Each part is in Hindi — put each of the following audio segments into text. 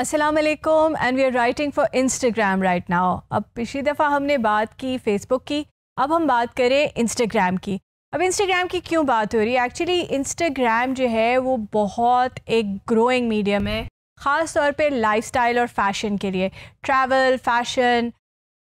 अस्सलामुअलैकुम and we are writing for Instagram right now. अब पिछली दफ़ा हमने बात की फेसबुक की, अब हम बात करें इंस्टाग्राम की। अब इंस्टाग्राम की क्यों बात हो रही है? एक्चुअली इंस्टाग्राम जो है वो बहुत एक ग्रोइंग मीडियम है, ख़ास तौर पे लाइफस्टाइल और फैशन के लिए। ट्रैवल, फैशन,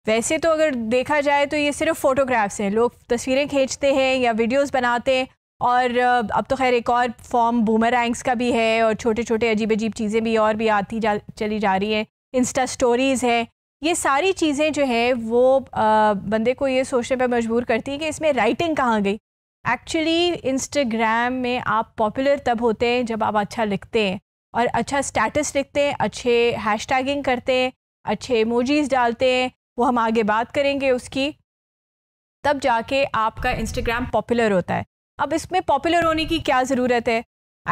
वैसे तो अगर देखा जाए तो ये सिर्फ फ़ोटोग्राफ्स हैं, लोग तस्वीरें खींचते हैं या वीडियोस बनाते हैं। और अब तो खैर एक और फॉर्म बूमरैंग्स का भी है और छोटे छोटे अजीब अजीब चीज़ें भी और भी आती चली जा रही हैं। इंस्टा स्टोरीज़ हैं, ये सारी चीज़ें जो है वो बंदे को ये सोचने पर मजबूर करती है कि इसमें राइटिंग कहाँ गई। एक्चुअली इंस्टाग्राम में आप पॉपुलर तब होते हैं जब आप अच्छा लिखते हैं और अच्छा स्टेटस लिखते हैं, अच्छे हैशटैगिंग करते हैं, अच्छे इमोजीज़ डालते हैं, वो हम आगे बात करेंगे उसकी। तब जाके आपका इंस्टाग्राम पॉपुलर होता है। अब इसमें पॉपुलर होने की क्या ज़रूरत है?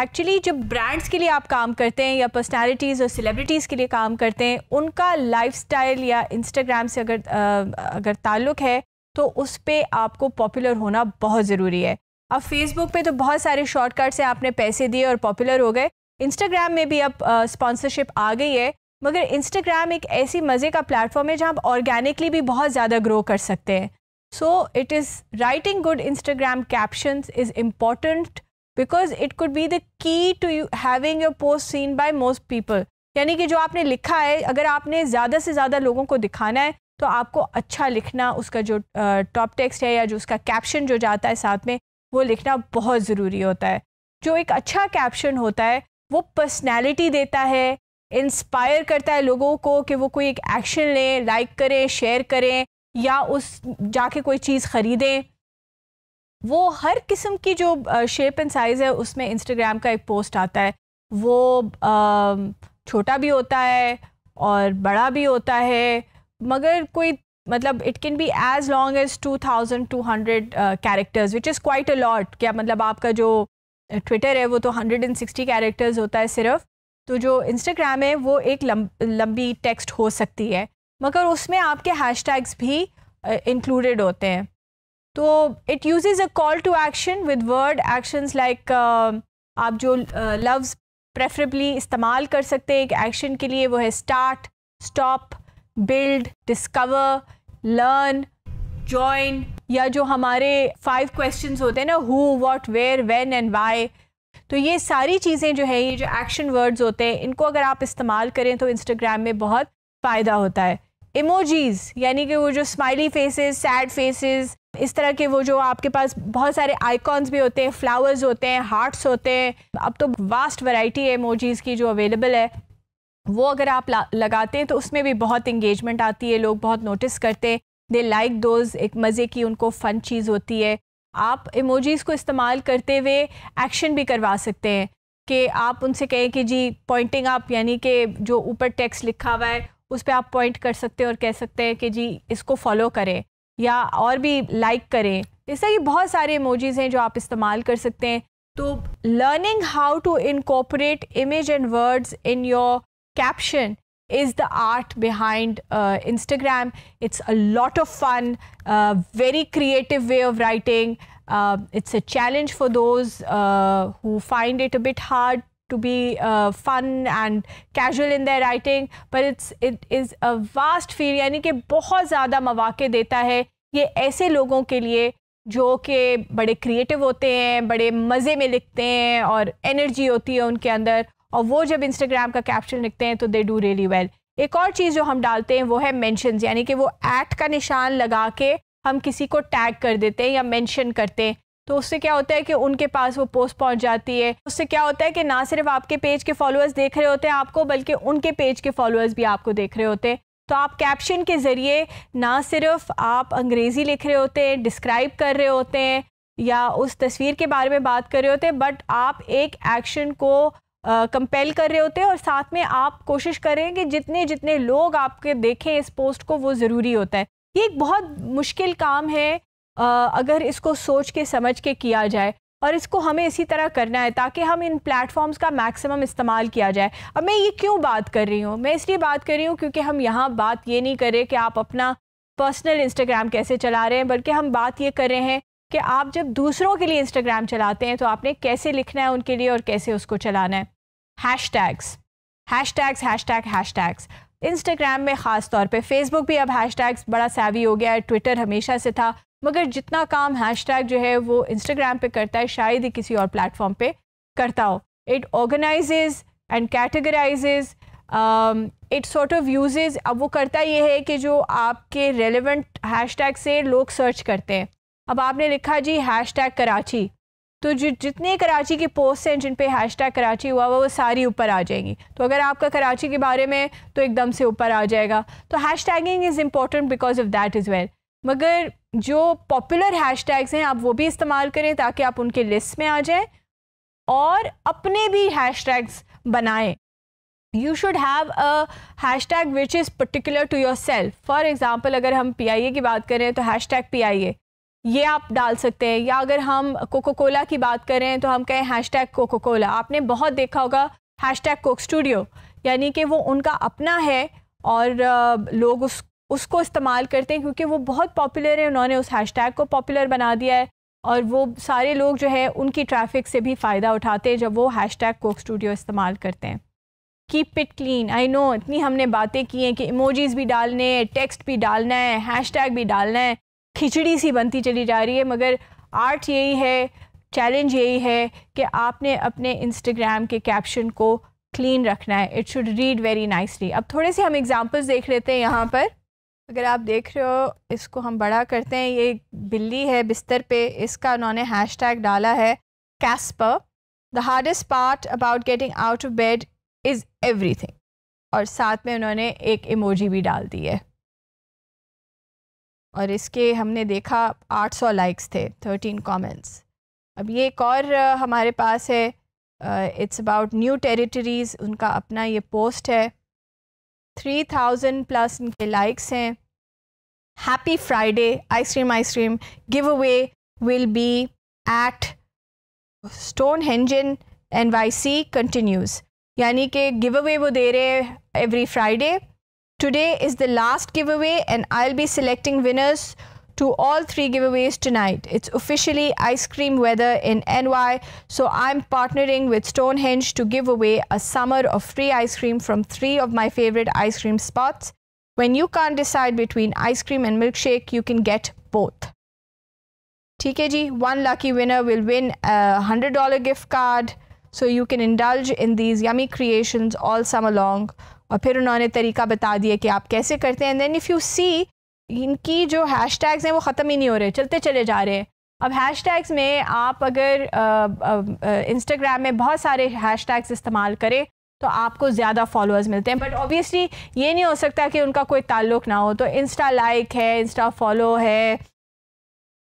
एक्चुअली जब ब्रांड्स के लिए आप काम करते हैं या पर्सनालिटीज़ और सेलिब्रिटीज़ के लिए काम करते हैं, उनका लाइफस्टाइल या इंस्टाग्राम से अगर ताल्लुक़ है तो उस पर आपको पॉपुलर होना बहुत ज़रूरी है। अब फेसबुक पे तो बहुत सारे शॉर्टकट से आपने पैसे दिए और पॉपुलर हो गए। इंस्टाग्राम में भी अब स्पॉन्सरशिप आ गई है, मगर इंस्टाग्राम एक ऐसी मज़े का प्लेटफॉर्म है जहाँ आप ऑर्गेनिकली भी बहुत ज़्यादा ग्रो कर सकते हैं। So it is writing good Instagram captions is important because it could be the key to you having your post seen by most people. यानी कि जो आपने लिखा है, अगर आपने ज़्यादा से ज़्यादा लोगों को दिखाना है तो आपको अच्छा लिखना, उसका जो टॉप टेक्स्ट है या जो उसका कैप्शन जो जाता है साथ में, वो लिखना बहुत ज़रूरी होता है। जो एक अच्छा कैप्शन होता है वो पर्सनैलिटी देता है, इंस्पायर करता है लोगों को कि वो कोई एक एक्शन लें, लाइक करें, शेयर करें या उस जाके कोई चीज़ ख़रीदें। वो हर किस्म की जो शेप एंड साइज़ है उसमें इंस्टाग्राम का एक पोस्ट आता है। वो छोटा भी होता है और बड़ा भी होता है, मगर कोई मतलब it can be as long as 2200 characters which is quite a lot. क्या मतलब आपका जो ट्विटर है वो तो 160 कैरेक्टर्स होता है सिर्फ, तो जो इंस्टाग्राम है वो एक लंबी टेक्स्ट हो सकती है, मगर उसमें आपके हैशटैग्स भी इंक्लूडेड होते हैं। तो it uses a call to action with word actions like आप जो लफ्ज़ प्रेफरेबली इस्तेमाल कर सकते हैं एक एक्शन के लिए, वो है start, stop, build, discover, learn, join, या जो हमारे 5 क्वेश्चंस होते हैं ना, who, what, where, when and why. तो ये सारी चीज़ें जो है, ये जो एक्शन वर्ड्स होते हैं, इनको अगर आप इस्तेमाल करें तो इंस्टाग्राम में बहुत फ़ायदा होता है। इमोजीज़ यानी कि वो जो स्माइली फेसेस, सैड फेसेस, इस तरह के, वो जो आपके पास बहुत सारे आइकॉन्स भी होते हैं, फ्लावर्स होते हैं, हार्ट्स होते हैं, अब तो वास्ट वैरायटी है इमोजीज़ की जो अवेलेबल है। वो अगर आप लगाते हैं तो उसमें भी बहुत इंगेजमेंट आती है, लोग बहुत नोटिस करते हैं, दे लाइक दोज, एक मज़े की उनको फ़न चीज़ होती है। आप इमोजीज़ को इस्तेमाल करते हुए एक्शन भी करवा सकते हैं कि आप उनसे कहें कि जी पॉइंटिंग अप, यानी कि जो ऊपर टेक्स्ट लिखा हुआ है उस पर आप पॉइंट कर सकते हैं और कह सकते हैं कि जी इसको फॉलो करें या और भी लाइक करें। इस तरह की बहुत सारे इमोजीज़ हैं जो आप इस्तेमाल कर सकते हैं। तो learning how to incorporate image and words in your caption is the art behind Instagram. It's a lot of fun, very creative way of writing. It's a challenge for those who find it a bit hard to be fun and casual in their writing, but it is a vast field, यानी कि बहुत ज़्यादा मौके देता है ये ऐसे लोगों के लिए जो कि बड़े creative होते हैं, बड़े मज़े में लिखते हैं और energy होती है उनके अंदर, और वो जब इंस्टाग्राम का कैप्शन लिखते हैं तो दे डू रियली वेल। एक और चीज़ जो हम डालते हैं वो है मेंशंस, यानी कि वो ऐट का निशान लगा के हम किसी को टैग कर देते हैं या मेंशन करते हैं, तो उससे क्या होता है कि उनके पास वो पोस्ट पहुंच जाती है। उससे क्या होता है कि ना सिर्फ आपके पेज के फॉलोअर्स देख रहे होते हैं आपको, बल्कि उनके पेज के फॉलोअर्स भी आपको देख रहे होते हैं। तो आप कैप्शन के ज़रिए ना सिर्फ आप अंग्रेज़ी लिख रहे होते हैं, डिस्क्राइब कर रहे होते हैं या उस तस्वीर के बारे में बात कर रहे होते हैं, बट आप एक एक्शन को कंपेल कर रहे होते हैं और साथ में आप कोशिश करें कि जितने जितने लोग आपके देखें इस पोस्ट को, वो ज़रूरी होता है। ये एक बहुत मुश्किल काम है अगर इसको सोच के समझ के किया जाए, और इसको हमें इसी तरह करना है ताकि हम इन प्लेटफॉर्म्स का मैक्सिमम इस्तेमाल किया जाए। अब मैं ये क्यों बात कर रही हूँ? मैं इसलिए बात कर रही हूँ क्योंकि हम यहाँ बात ये नहीं करें कि आप अपना पर्सनल इंस्टाग्राम कैसे चला रहे हैं, बल्कि हम बात ये कर रहे हैं कि आप जब दूसरों के लिए इंस्टाग्राम चलाते हैं तो आपने कैसे लिखना है उनके लिए और कैसे उसको चलाना है। Hashtags hashtags hashtag hashtags Instagram में ख़ास तौर पे, फेसबुक भी अब हैशटैग्स बड़ा सैवी हो गया है, ट्विटर हमेशा से था, मगर जितना काम हैशटैग जो है वो इंस्टाग्राम पे करता है शायद ही किसी और प्लेटफॉर्म पे करता हो। It organises and categorises, it sort of uses. अब वो करता ये है कि जो आपके रेलिवेंट हैशटैग से लोग सर्च करते हैं। अब आपने लिखा जी हैशटैग कराची, तो जितने कराची की पोस्ट हैं जिन पे हैशटैग कराची हुआ वो सारी ऊपर आ जाएंगी। तो अगर आपका कराची के बारे में तो एकदम से ऊपर आ जाएगा। तो hashtagging is important because of that is well. मगर जो पॉपुलर हैशटैग्स हैं आप वो भी इस्तेमाल करें ताकि आप उनके लिस्ट में आ जाएं, और अपने भी हैशटैग्स बनाएं। You should have a hashtag which is particular to yourself. For example अगर हम PIA की बात करें तो हैशटैग PIA ये आप डाल सकते हैं, या अगर हम कोको कोला की बात करें तो हम कहें हैशटैग कोको कोला। आपने बहुत देखा होगा हैशटैग कोक स्टूडियो, यानी कि वो उनका अपना है और लोग उसको इस्तेमाल करते हैं क्योंकि वो बहुत पॉपुलर है। उन्होंने उस हैशटैग को पॉपुलर बना दिया है और वो सारे लोग जो है उनकी ट्रैफिक से भी फ़ायदा उठाते हैं जब वो हैशटैग कोक स्टूडियो इस्तेमाल करते हैं। Keep it clean. I know इतनी हमने बातें की हैं कि इमोजीज़ भी डालने हैं, टेक्स्ट भी डालना है, हैशटैग भी डालना है, खिचड़ी सी बनती चली जा रही है। मगर आर्ट यही है, चैलेंज यही है कि आपने अपने इंस्टाग्राम के कैप्शन को क्लीन रखना है। It should read very nicely. अब थोड़े से हम एग्जांपल्स देख लेते हैं। यहाँ पर अगर आप देख रहे हो इसको हम बड़ा करते हैं, ये बिल्ली है बिस्तर पे, इसका उन्होंने हैशटैग डाला है Casper. The hardest part about getting out of bed is everything, और साथ में उन्होंने एक इमोजी भी डाल दी है। और इसके हमने देखा 800 लाइक्स थे, 13 कमेंट्स। अब ये एक और हमारे पास है, इट्स अबाउट न्यू टेरिटरीज़, उनका अपना ये पोस्ट है, 3000+ इनके लाइक्स हैं। Happy Friday, ice cream give away will be at Stonehenge NYC continues, यानी कि गिव अवे वो दे रहे every Friday. Today is the last giveaway and I'll be selecting winners to all 3 giveaways tonight. It's officially ice cream weather in NY, so I'm partnering with Stonehenge to give away a summer of free ice cream from 3 of my favorite ice cream spots. When you can't decide between ice cream and milkshake, you can get both. ठीक है जी, one lucky winner will win a $100 gift card, so you can indulge in these yummy creations all summer long. और फिर उन्होंने तरीका बता दिया कि आप कैसे करते हैं। And then if you see इनकी जो हैशटैग्स हैं वो ख़त्म ही नहीं हो रहे, चलते चले जा रहे हैं। अब हैशटैग्स में आप अगर इंस्टाग्राम में बहुत सारे हैशटैग्स इस्तेमाल करें तो आपको ज़्यादा फॉलोअर्स मिलते हैं, बट ऑब्वियसली ये नहीं हो सकता कि उनका कोई ताल्लुक ना हो। तो इंस्टा लाइक है, इंस्टा फॉलो है,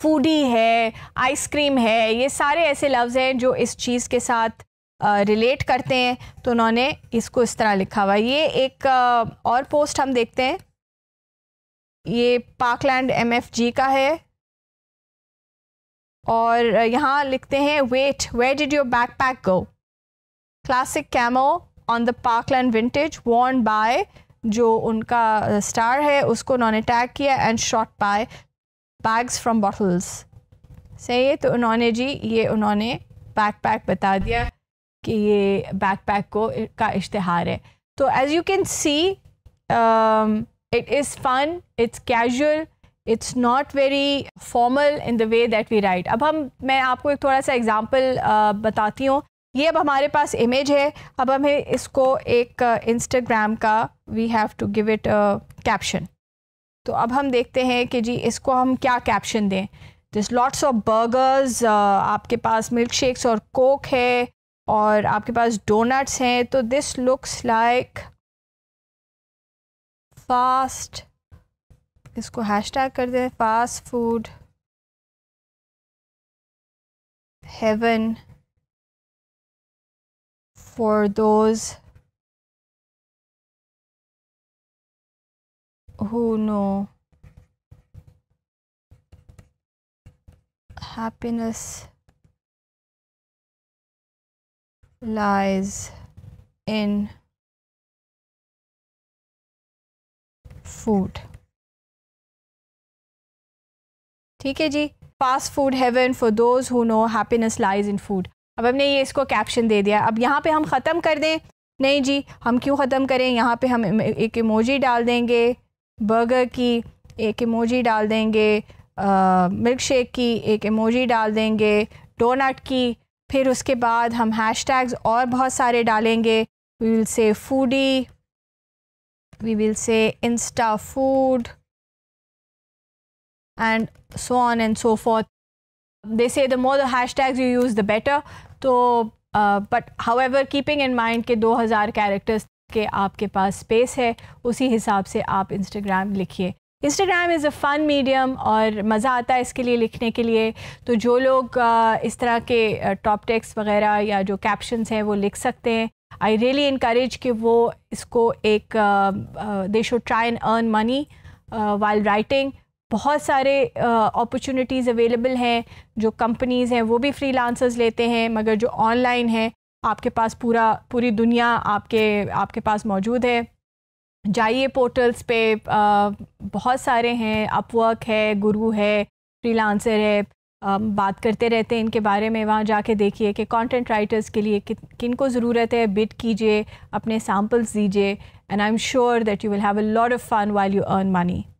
फूडी है, आइसक्रीम है, ये सारे ऐसे लफ्ज़ हैं जो इस चीज़ के साथ रिलेट करते हैं। तो उन्होंने इसको इस तरह लिखा हुआ। ये एक और पोस्ट हम देखते हैं, ये पार्कलैंड MFG का है, और यहाँ लिखते हैं wait where did your backpack go, classic camo on the parkland vintage worn by, जो उनका स्टार है उसको उन्होंने टैग किया, and shot by bags from bottles. सही है। तो उन्होंने जी ये उन्होंने बैकपैक बता दिया कि ये बैकपैक को का इश्तिहार है। तो as you can see it is fun, it's casual, it's not very formal in the way that we write. अब मैं आपको एक थोड़ा सा एग्ज़ाम्पल बताती हूँ। ये अब हमारे पास इमेज है, अब हमें इसको एक इंस्टाग्राम का we have to give it caption. तो अब हम देखते हैं कि जी इसको हम क्या कैप्शन दें। दिस लॉट्स ऑफ बर्गर्स, आपके पास मिल्क शेक्स और कोक है, और आपके पास डोनट्स हैं। तो दिस लुक्स लाइक फास्ट, इसको हैशटैग कर दें fast food, heaven for those who know happiness lies in food. ठीक है जी, fast food heaven for those who know happiness lies in food. अब हमने ये इसको कैप्शन दे दिया। अब यहाँ पे हम ख़त्म कर दें नहीं जी हम क्यों ख़त्म करें, यहाँ पे हम एक इमोजी डाल देंगे बर्गर की, एक इमोजी डाल देंगे मिल्क शेक की, एक इमोजी डाल देंगे डोनट की, फिर उसके बाद हम हैशटैग्स और बहुत सारे डालेंगे। We will say foodie, we will say insta food and so on and so forth. They say the more the hashtags you use the better. So but however keeping in mind कि 2000 characters के आपके पास space है, उसी हिसाब से आप Instagram लिखिए। Instagram is a fun medium और मज़ा आता है इसके लिए लिखने के लिए। तो जो लोग इस तरह के top text वगैरह या जो captions हैं वो लिख सकते हैं। I really encourage कि वो इसको एक they should try and earn money while writing. बहुत सारे opportunities available हैं, जो companies हैं वो भी freelancers लेते हैं, मगर जो online हैं आपके पास पूरी दुनिया आपके पास मौजूद है। जाइए portals पे, बहुत सारे हैं, Upwork है, Guru है, Freelancer है, बात करते रहते हैं इनके बारे में। वहाँ जाके देखिए कि content writers के लिए किनको ज़रूरत है, bid कीजिए, अपने samples दीजिए and I'm sure that you will have a lot of fun while you earn money.